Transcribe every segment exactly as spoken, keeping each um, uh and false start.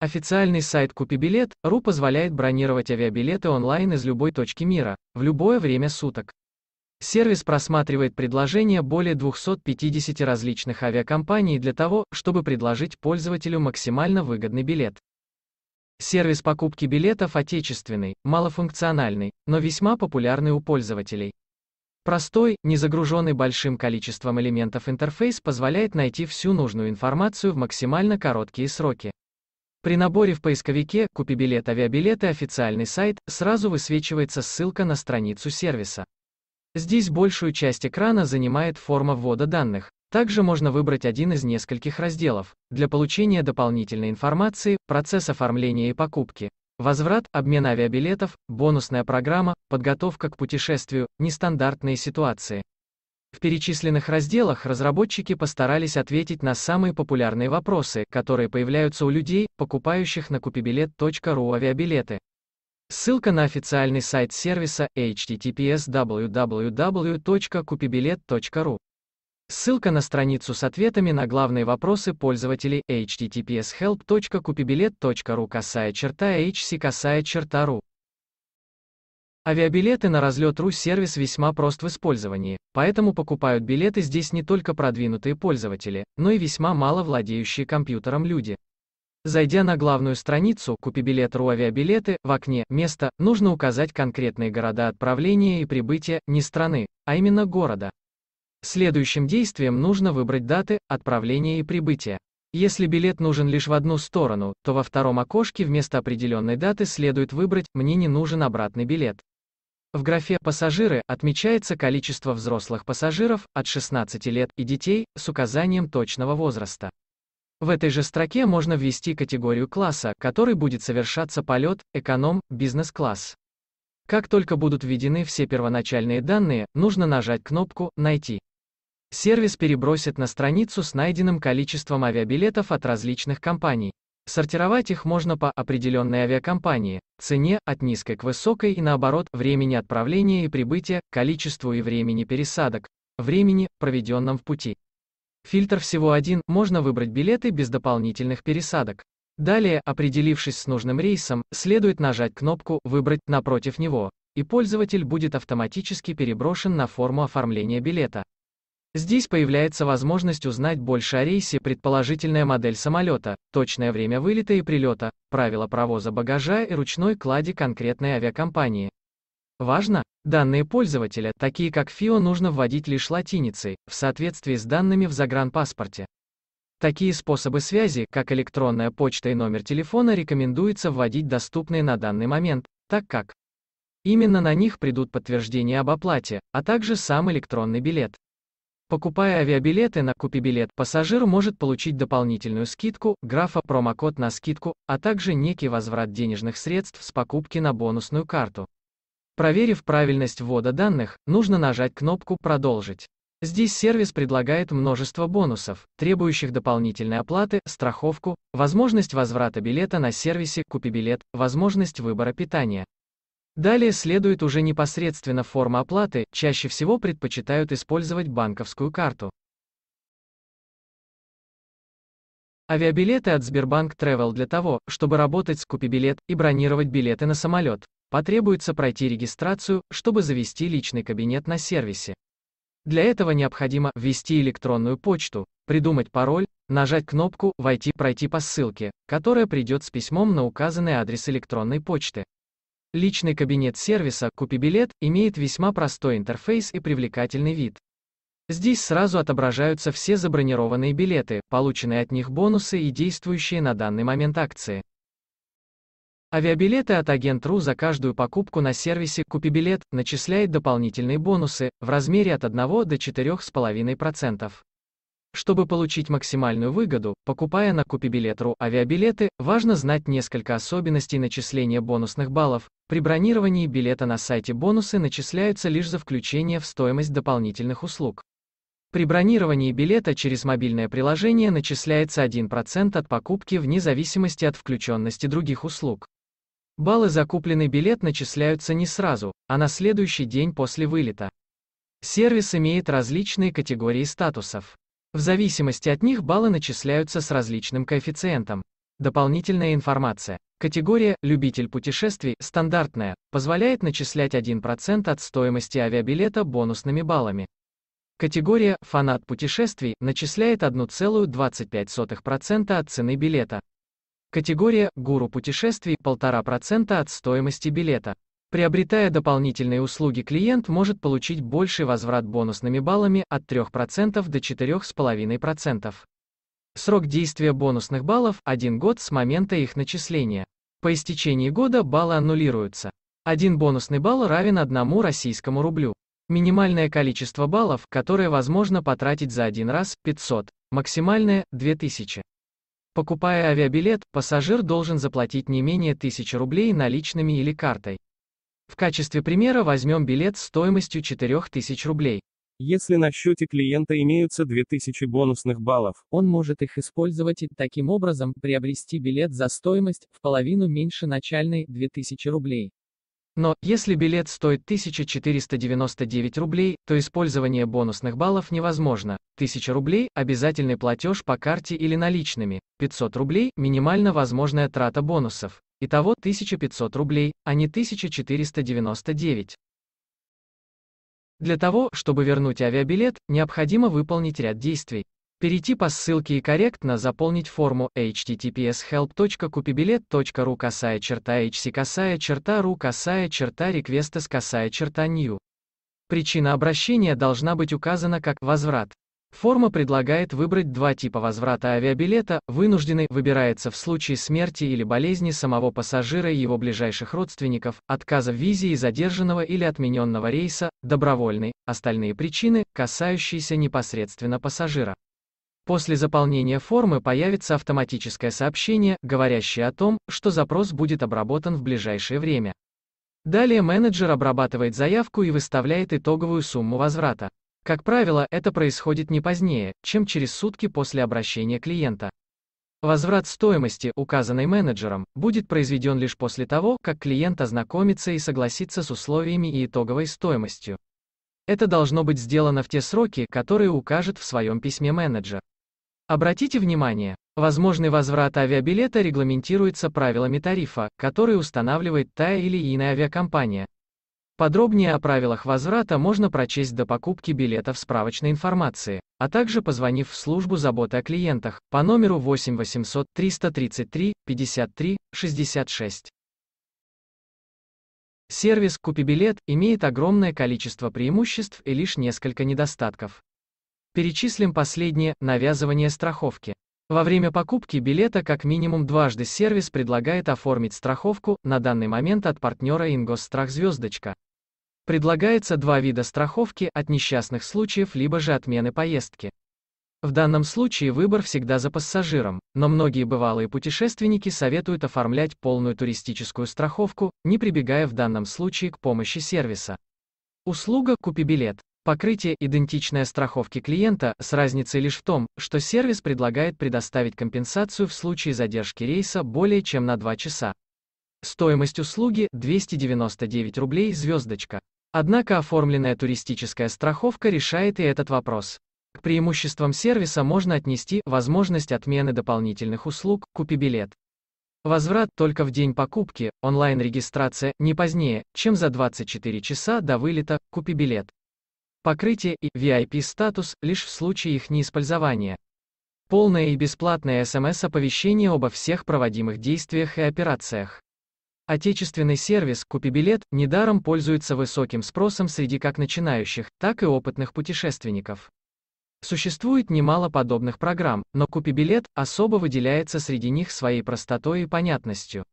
Официальный сайт КупиБилет точка ру позволяет бронировать авиабилеты онлайн из любой точки мира, в любое время суток. Сервис просматривает предложения более двухсот пятидесяти различных авиакомпаний для того, чтобы предложить пользователю максимально выгодный билет. Сервис покупки билетов отечественный, малофункциональный, но весьма популярный у пользователей. Простой, не загруженный большим количеством элементов интерфейс позволяет найти всю нужную информацию в максимально короткие сроки. При наборе в поисковике «КупиБилет авиабилеты официальный сайт» сразу высвечивается ссылка на страницу сервиса. Здесь большую часть экрана занимает форма ввода данных. Также можно выбрать один из нескольких разделов для получения дополнительной информации: процесс оформления и покупки, возврат, обмен авиабилетов, бонусная программа, подготовка к путешествию, нестандартные ситуации. В перечисленных разделах разработчики постарались ответить на самые популярные вопросы, которые появляются у людей, покупающих на купибилет точка ру авиабилеты. Ссылка на официальный сайт сервиса эйч ти ти пи эс дабл ю дабл ю дабл ю точка купибилет точка ру. Ссылка на страницу с ответами на главные вопросы пользователей эйч ти ти пи эс хелп точка купибилет точка ру косая черта эйч си косая черта ру. Авиабилеты на разлет точка ру сервис весьма прост в использовании, поэтому покупают билеты здесь не только продвинутые пользователи, но и весьма мало владеющие компьютером люди. Зайдя на главную страницу «КупиБилет.ру авиабилеты», в окне «Место» нужно указать конкретные города отправления и прибытия, не страны, а именно города. Следующим действием нужно выбрать даты отправления и прибытия. Если билет нужен лишь в одну сторону, то во втором окошке вместо определенной даты следует выбрать «Мне не нужен обратный билет». В графе «Пассажиры» отмечается количество взрослых пассажиров от шестнадцати лет и детей с указанием точного возраста. В этой же строке можно ввести категорию класса, который будет совершаться полет, эконом, бизнес-класс. Как только будут введены все первоначальные данные, нужно нажать кнопку «Найти». Сервис перебросит на страницу с найденным количеством авиабилетов от различных компаний. Сортировать их можно по определенной авиакомпании, цене, от низкой к высокой и наоборот, времени отправления и прибытия, количеству и времени пересадок, времени, проведенном в пути. Фильтр всего один, можно выбрать билеты без дополнительных пересадок. Далее, определившись с нужным рейсом, следует нажать кнопку «Выбрать» напротив него, и пользователь будет автоматически переброшен на форму оформления билета. Здесь появляется возможность узнать больше о рейсе, предположительная модель самолета, точное время вылета и прилета, правила провоза багажа и ручной клади конкретной авиакомпании. Важно! Данные пользователя, такие как ФИО, нужно вводить лишь латиницей, в соответствии с данными в загранпаспорте. Такие способы связи, как электронная почта и номер телефона, рекомендуется вводить доступные на данный момент, так как именно на них придут подтверждения об оплате, а также сам электронный билет. Покупая авиабилеты на «КупиБилет», пассажир может получить дополнительную скидку, графа «Промокод на скидку», а также некий возврат денежных средств с покупки на бонусную карту. Проверив правильность ввода данных, нужно нажать кнопку «Продолжить». Здесь сервис предлагает множество бонусов, требующих дополнительной оплаты, страховку, возможность возврата билета на сервисе «КупиБилет», возможность выбора питания. Далее следует уже непосредственно форма оплаты, чаще всего предпочитают использовать банковскую карту. Авиабилеты от Сбербанк Тревел. Для того, чтобы работать с «КупиБилет» и бронировать билеты на самолет, потребуется пройти регистрацию, чтобы завести личный кабинет на сервисе. Для этого необходимо ввести электронную почту, придумать пароль, нажать кнопку «Войти», пройти по ссылке, которая придет с письмом на указанный адрес электронной почты. Личный кабинет сервиса «КупиБилет» имеет весьма простой интерфейс и привлекательный вид. Здесь сразу отображаются все забронированные билеты, полученные от них бонусы и действующие на данный момент акции. Авиабилеты от агент точка ру. За каждую покупку на сервисе «КупиБилет» начисляет дополнительные бонусы в размере от одного до четырёх с половиной процентов. Чтобы получить максимальную выгоду, покупая на «КупиБилет.ру» авиабилеты, важно знать несколько особенностей начисления бонусных баллов. При бронировании билета на сайте бонусы начисляются лишь за включение в стоимость дополнительных услуг. При бронировании билета через мобильное приложение начисляется один процент от покупки вне зависимости от включенности других услуг. Баллы за купленный билет начисляются не сразу, а на следующий день после вылета. Сервис имеет различные категории статусов. В зависимости от них баллы начисляются с различным коэффициентом. Дополнительная информация. Категория «Любитель путешествий» стандартная, позволяет начислять один процент от стоимости авиабилета бонусными баллами. Категория «Фанат путешествий» начисляет одна целая двадцать пять сотых процента от цены билета. Категория «Гуру путешествий» полтора процента от стоимости билета. Приобретая дополнительные услуги, клиент может получить больший возврат бонусными баллами от трёх процентов до четырёх целых пяти десятых процента. Срок действия бонусных баллов – один год с момента их начисления. По истечении года баллы аннулируются. Один бонусный балл равен одному российскому рублю. Минимальное количество баллов, которое возможно потратить за один раз – пятьсот, максимальное – две тысячи. Покупая авиабилет, пассажир должен заплатить не менее тысячи рублей наличными или картой. В качестве примера возьмем билет стоимостью четырёх тысяч рублей. Если на счете клиента имеются две тысячи бонусных баллов, он может их использовать и, таким образом, приобрести билет за стоимость в половину меньше начальной – две тысячи рублей. Но, если билет стоит тысячу четыреста девяносто девять рублей, то использование бонусных баллов невозможно. тысяча рублей – обязательный платеж по карте или наличными, пятьсот рублей – минимально возможная трата бонусов. Итого тысяча пятьсот рублей, а не тысяча четыреста девяносто девять. Для того, чтобы вернуть авиабилет, необходимо выполнить ряд действий. Перейти по ссылке и корректно заполнить форму эйч ти ти пи эс хелп точка купибилет точка ру косая черта hc косая черта ру косая черта реквестес косая черта new. Причина обращения должна быть указана как «возврат». Форма предлагает выбрать два типа возврата авиабилета. Вынужденный выбирается в случае смерти или болезни самого пассажира и его ближайших родственников, отказа в визе и задержанного или отмененного рейса, добровольный, остальные причины, касающиеся непосредственно пассажира. После заполнения формы появится автоматическое сообщение, говорящее о том, что запрос будет обработан в ближайшее время. Далее менеджер обрабатывает заявку и выставляет итоговую сумму возврата. Как правило, это происходит не позднее, чем через сутки после обращения клиента. Возврат стоимости, указанной менеджером, будет произведен лишь после того, как клиент ознакомится и согласится с условиями и итоговой стоимостью. Это должно быть сделано в те сроки, которые укажет в своем письме менеджер. Обратите внимание, возможный возврат авиабилета регламентируется правилами тарифа, которые устанавливает та или иная авиакомпания. Подробнее о правилах возврата можно прочесть до покупки билета в справочной информации, а также позвонив в службу заботы о клиентах по номеру восемь восемьсот триста тридцать три пятьдесят три шестьдесят шесть. Сервис «КупиБилет» имеет огромное количество преимуществ и лишь несколько недостатков. Перечислим последнее – навязывание страховки. Во время покупки билета как минимум дважды сервис предлагает оформить страховку, на данный момент от партнера Ингосстрах звездочка. Предлагается два вида страховки – от несчастных случаев либо же отмены поездки. В данном случае выбор всегда за пассажиром, но многие бывалые путешественники советуют оформлять полную туристическую страховку, не прибегая в данном случае к помощи сервиса. Услуга «КупиБилет». Покрытие идентичное страховке клиента, с разницей лишь в том, что сервис предлагает предоставить компенсацию в случае задержки рейса более чем на два часа. Стоимость услуги – двести девяносто девять рублей звездочка. Однако оформленная туристическая страховка решает и этот вопрос. К преимуществам сервиса можно отнести возможность отмены дополнительных услуг «КупиБилет». Возврат только в день покупки, онлайн-регистрация не позднее, чем за двадцать четыре часа до вылета «КупиБилет». Покрытие и ви ай пи-статус лишь в случае их неиспользования. Полное и бесплатное эс эм эс-оповещение обо всех проводимых действиях и операциях. Отечественный сервис «КупиБилет» недаром пользуется высоким спросом среди как начинающих, так и опытных путешественников. Существует немало подобных программ, но «КупиБилет» особо выделяется среди них своей простотой и понятностью.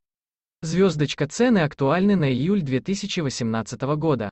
Звездочка цены актуальны на июль две тысячи восемнадцатого года.